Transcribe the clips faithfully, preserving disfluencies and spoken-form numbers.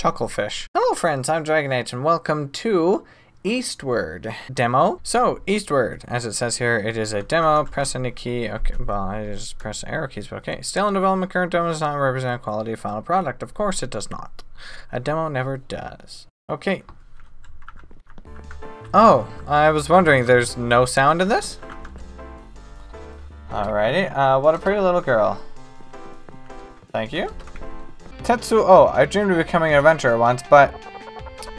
Chucklefish. Hello friends, I'm Dragonite and welcome to Eastward demo. So Eastward, as it says here, it is a demo. Press any key. Okay, well, I just press arrow keys, but okay. Still in development, current demo does not represent a quality final product. Of course it does not. A demo never does. Okay. Oh, I was wondering, there's no sound in this? Alrighty, uh, what a pretty little girl. Thank you. Tetsu, oh, I dreamed of becoming an adventurer once, but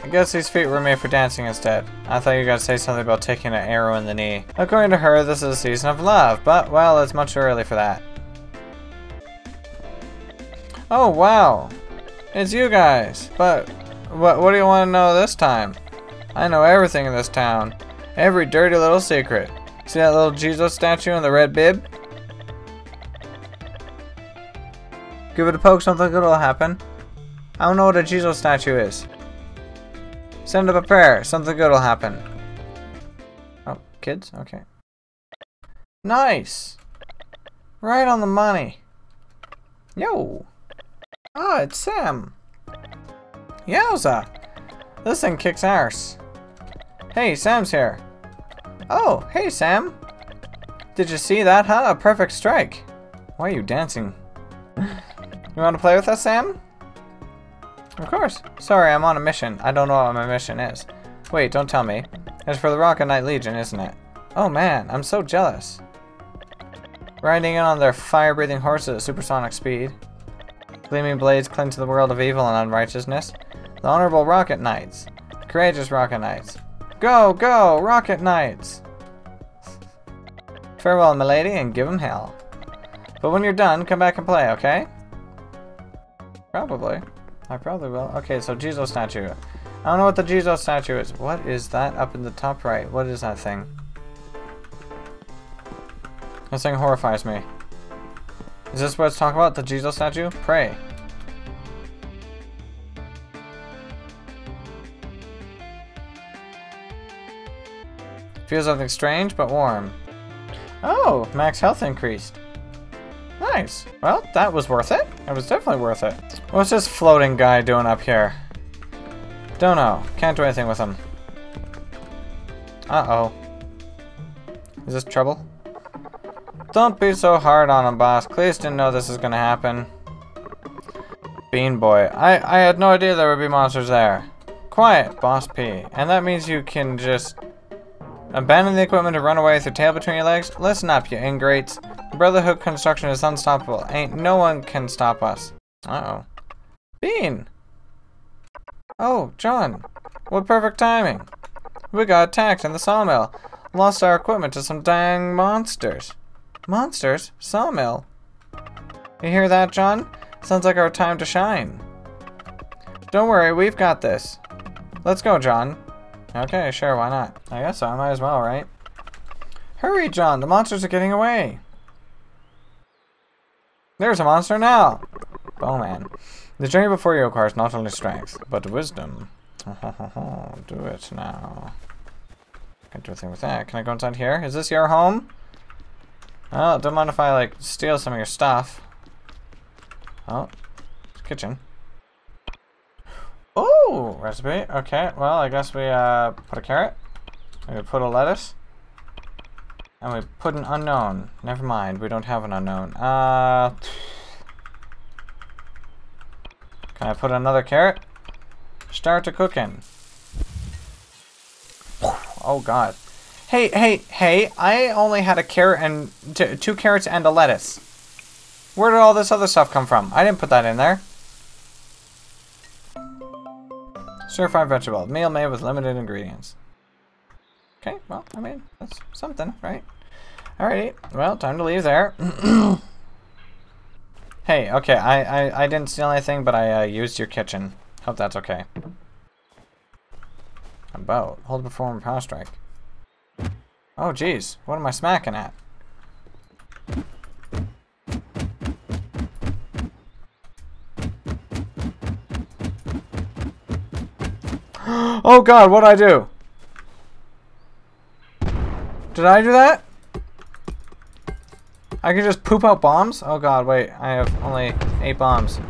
I guess these feet were made for dancing instead. I thought you guys say something about taking an arrow in the knee. According to her, this is a season of love, but, well, it's much too early for that. Oh, wow. It's you guys. But, what, what do you want to know this time? I know everything in this town. Every dirty little secret. See that little Jizo statue in the red bib? Give it a poke, something good will happen. I don't know what a Jizo statue is. Send up a prayer, something good will happen. Oh, kids? Okay. Nice! Right on the money. Yo! Ah, oh, it's Sam! Yowza! This thing kicks arse. Hey, Sam's here. Oh, hey Sam! Did you see that, huh? A perfect strike! Why are you dancing? You want to play with us, Sam? Of course. Sorry, I'm on a mission. I don't know what my mission is. Wait, don't tell me. It's for the Rocket Knight Legion, isn't it? Oh man, I'm so jealous. Riding in on their fire-breathing horses at supersonic speed. Gleaming blades cling to the world of evil and unrighteousness. The Honorable Rocket Knights. The courageous Rocket Knights. Go, go, Rocket Knights! Farewell, milady, and give 'em hell. But when you're done, come back and play, okay? Probably. I probably will. Okay, so Jizo statue. I don't know what the Jizo statue is. What is that up in the top right? What is that thing? This thing horrifies me. Is this what it's talking about? The Jizo statue? Pray. Feels something strange, but warm. Oh, max health increased. Nice. Well, that was worth it. It was definitely worth it. What's this floating guy doing up here? Don't know. Can't do anything with him. Uh-oh. Is this trouble? Don't be so hard on him, boss. Cleus didn't know this was gonna happen. Bean boy. I, I had no idea there would be monsters there. Quiet, Boss P. And that means you can just abandon the equipment and run away with your tail between your legs? Listen up, you ingrates. Brotherhood construction is unstoppable. Ain't no one can stop us. Uh-oh. Bean! Oh, John. What perfect timing. We got attacked in the sawmill. Lost our equipment to some dang monsters. Monsters? Sawmill? You hear that, John? Sounds like our time to shine. Don't worry, we've got this. Let's go, John. Okay, sure, why not? I guess so, I might as well, right? Hurry, John! The monsters are getting away! There's a monster now! Oh man. The journey before you requires not only strength, but wisdom. Do it now. Can't do a thing with that. Can I go inside here? Is this your home? Oh, don't mind if I, like, steal some of your stuff. Oh. It's a kitchen. Oh! Recipe. Okay, well, I guess we, uh, put a carrot. We put a lettuce. And we put an unknown. Never mind, we don't have an unknown. Uh, can I put another carrot? Start to cooking. Oh god. Hey, hey, hey, I only had a carrot and t two carrots and a lettuce. Where did all this other stuff come from? I didn't put that in there. Stir-fried vegetable. Meal made with limited ingredients. Okay, well, I mean, that's something, right? Alrighty, well, time to leave there. Hey, okay, I, I, I didn't steal anything, but I uh, used your kitchen. Hope that's okay. A boat. Hold perform power strike. Oh, jeez. What am I smacking at? Oh, God, what'd I do? Did I do that? I can just poop out bombs? Oh god, wait, I have only eight bombs.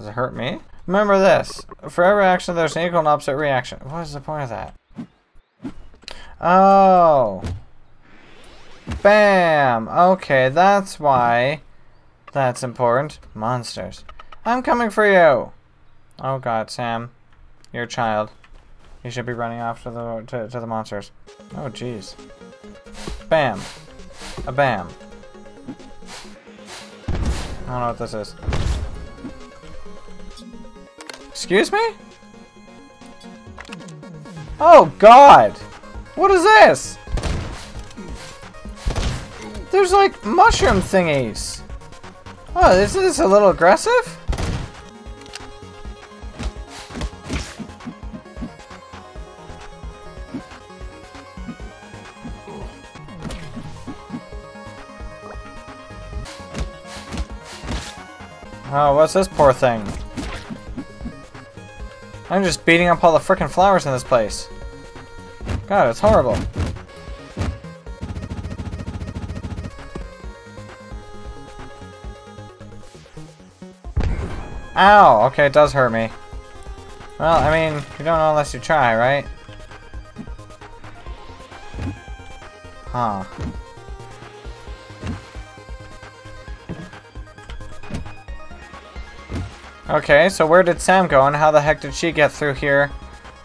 Does it hurt me? Remember this. For every action, there's an equal and opposite reaction. What is the point of that? Oh. Bam! Okay, that's why. That's important. Monsters. I'm coming for you! Oh god, Sam. You're a child. You should be running off to the, to, to the monsters. Oh, jeez. Bam. A bam. I don't know what this is. Excuse me? Oh god! What is this? There's like mushroom thingies! Oh, isn't this a little aggressive? Oh, what's this poor thing? I'm just beating up all the frickin' flowers in this place. God, it's horrible. Ow! Okay, it does hurt me. Well, I mean, you don't know unless you try, right? Huh. Okay, so where did Sam go and how the heck did she get through here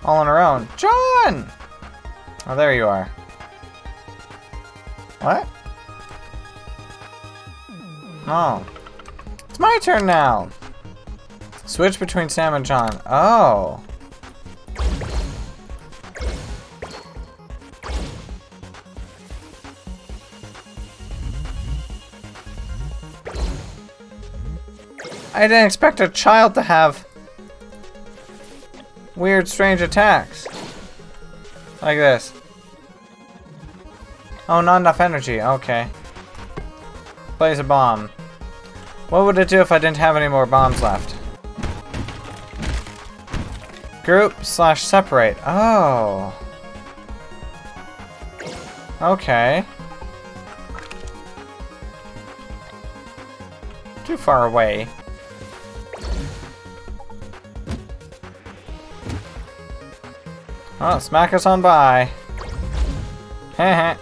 all on her own? John! Oh, there you are. What? Oh. It's my turn now! Switch between Sam and John. Oh. I didn't expect a child to have weird, strange attacks. Like this. Oh, not enough energy. Okay. Place a bomb. What would it do if I didn't have any more bombs left? Group slash separate. Oh. Okay. Too far away. Oh, smack us on by. Heh.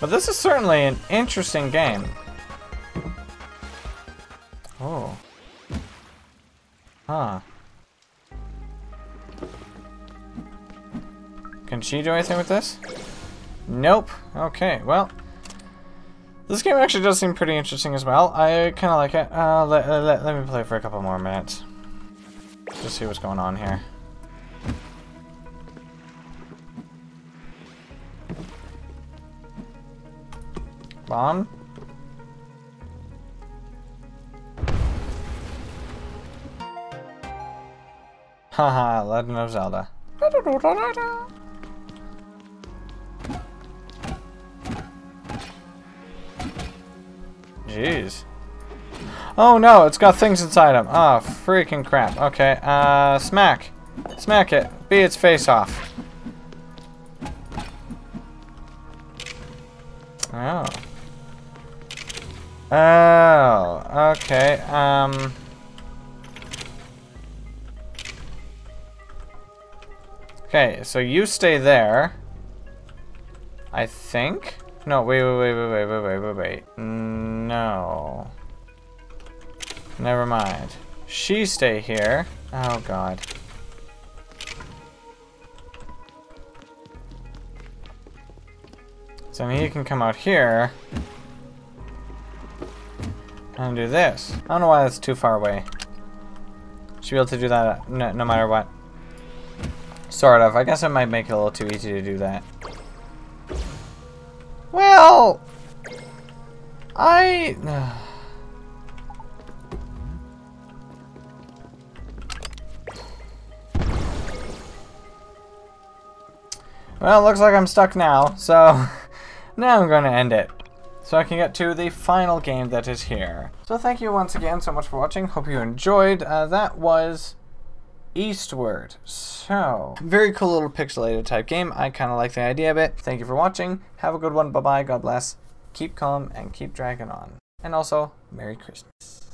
But this is certainly an interesting game. Oh. Huh. Can she do anything with this? Nope. Okay, well. This game actually does seem pretty interesting as well. I kinda like it. Uh, let, let, let me play for a couple more minutes. Just see what's going on here. Bomb. Haha, Legend of Zelda. Jeez. Oh no, it's got things inside him. Oh, freaking crap. Okay, uh, smack. Smack it. Beat its face off. Oh. Oh, okay, um... Okay, so you stay there. I think? No, wait, wait, wait, wait, wait, wait, wait, wait, wait. No. Never mind. She stay here. Oh, God. So he can come out here. And do this. I don't know why that's too far away. Should be able to do that no, no matter what. Sort of. I guess I might make it a little too easy to do that. Well... I... Well, it looks like I'm stuck now, so... Now I'm gonna end it. So I can get to the final game that is here. So thank you once again so much for watching. Hope you enjoyed. Uh, that was... Eastward. So, very cool little pixelated type game. I kind of like the idea of it. Thank you for watching. Have a good one. Bye-bye. God bless. Keep calm and keep dragging on. and also Merry Christmas.